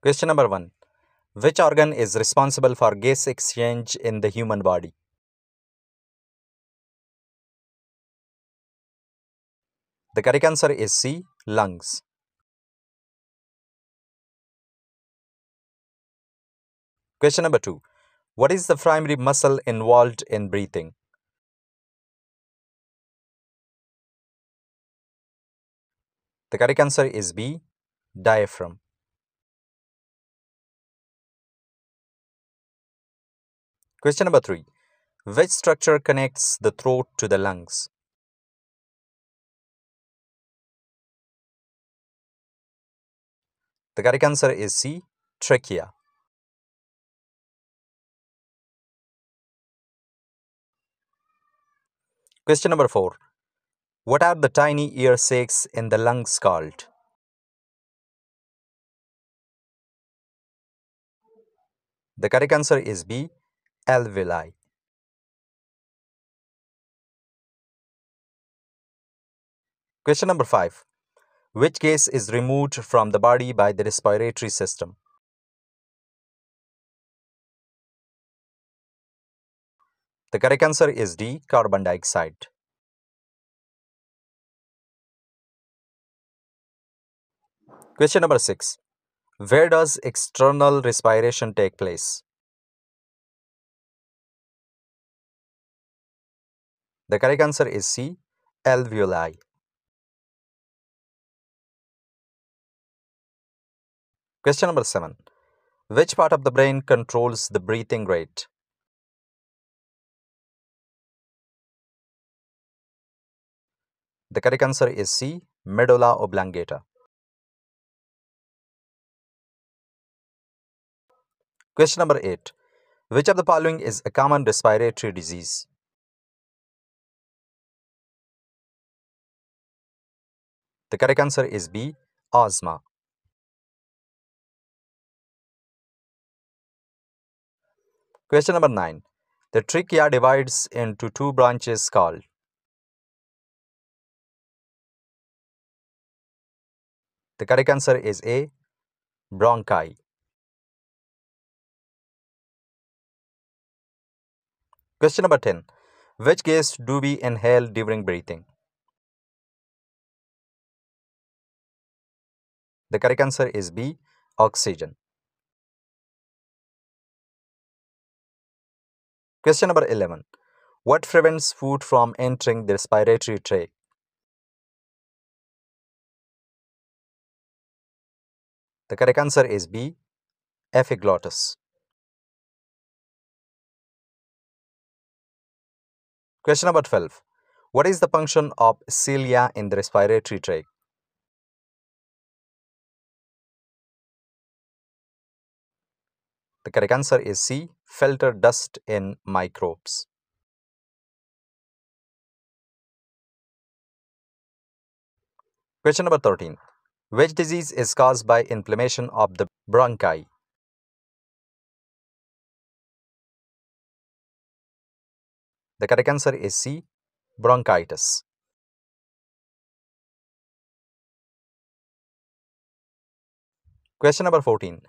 Question number 1. Which organ is responsible for gas exchange in the human body? The correct answer is C, lungs. Question number 2. What is the primary muscle involved in breathing? The correct answer is B, diaphragm. Question number 3. Which structure connects the throat to the lungs? The correct answer is C, trachea. Question number 4. What are the tiny ear sacs in the lungs called? The correct answer is B, alveoli. Question number 5. Which gas is removed from the body by the respiratory system? The correct answer is D, carbon dioxide. Question number 6. Where does external respiration take place? The correct answer is C, alveoli. Question number 7. Which part of the brain controls the breathing rate? The correct answer is C, medulla oblongata. Question number 8. Which of the following is a common respiratory disease? The correct answer is B, asthma. Question number 9. The trachea divides into two branches called. The correct answer is A, bronchi. Question number 10. Which gas do we inhale during breathing? The correct answer is B, oxygen. Question number 11. What prevents food from entering the respiratory tract? The correct answer is B, epiglottis. Question number 12. What is the function of cilia in the respiratory tract? The correct answer is C, filter dust in microbes. Question number 13. Which disease is caused by inflammation of the bronchi? The correct answer is C, bronchitis. Question number 14.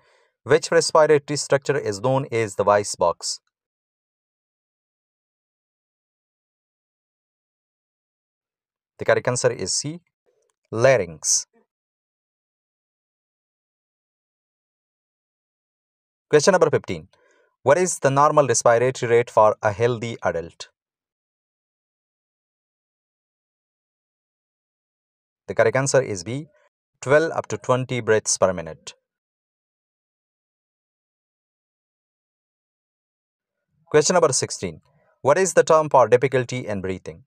Which respiratory structure is known as the voice box? The correct answer is C, larynx. Question number 15. What is the normal respiratory rate for a healthy adult? The correct answer is B, 12 up to 20 breaths per minute. Question number 16. What is the term for difficulty in breathing?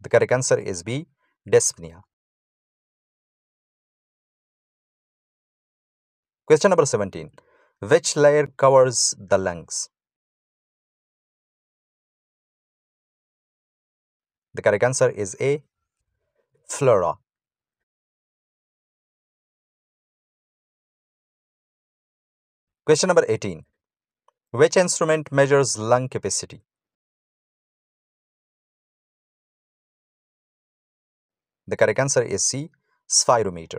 The correct answer is B, dyspnea. Question number 17. Which layer covers the lungs? The correct answer is A, pleura. Question number 18. Which instrument measures lung capacity? The correct answer is C, spirometer.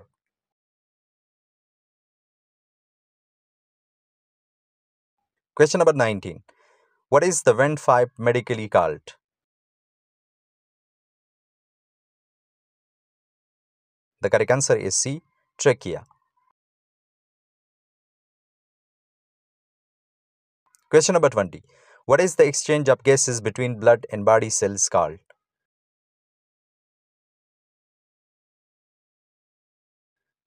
Question number 19. What is the vent pipe medically called? The correct answer is C, trachea. Question number 20. What is the exchange of gases between blood and body cells called?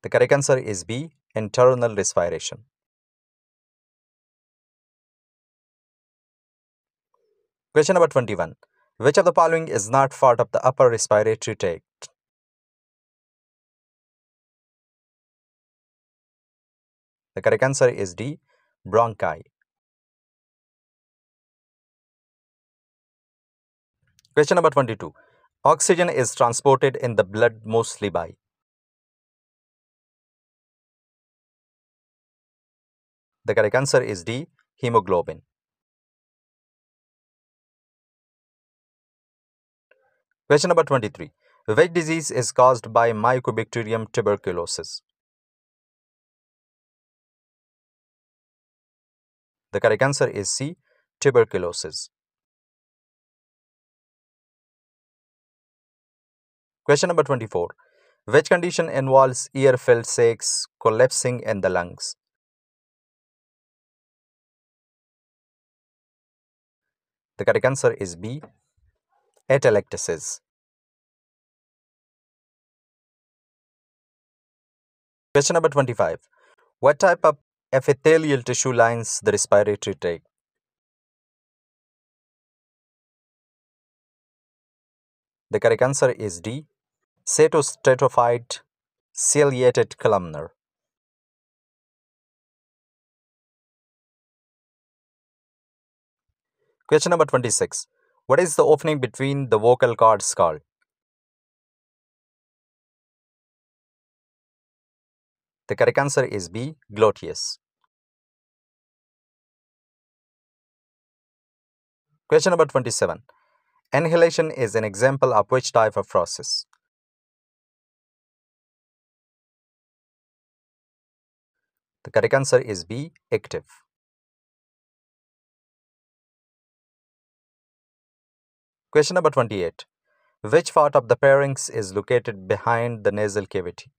The correct answer is B, internal respiration. Question number 21. Which of the following is not part of the upper respiratory tract? The correct answer is D, bronchi. Question number 22. Oxygen is transported in the blood mostly by? The correct answer is D, hemoglobin. Question number 23. Which disease is caused by Mycobacterium tuberculosis? The correct answer is C, tuberculosis. Question number 24. Which condition involves air filled sacs collapsing in the lungs? The correct answer is B, atelectasis. Question number 25. What type of epithelial tissue lines the respiratory tract? The correct answer is D, setostatophyte ciliated columnar. Question number 26. What is the opening between the vocal cords called? The correct answer is B, glottis. Question number 27. Inhalation is an example of which type of process? The correct answer is B, active. Question number 28. Which part of the pharynx is located behind the nasal cavity?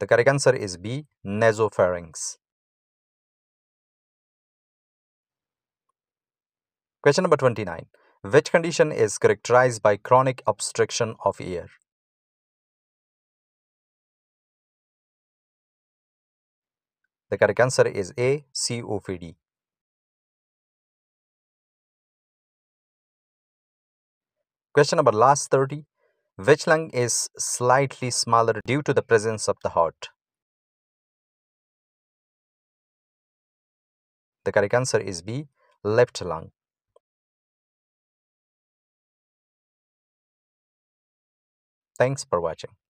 The correct answer is B, nasopharynx. Question number 29. Which condition is characterized by chronic obstruction of air? The correct answer is A, COPD. Question number last 30. Which lung is slightly smaller due to the presence of the heart? The correct answer is B, left lung. Thanks for watching.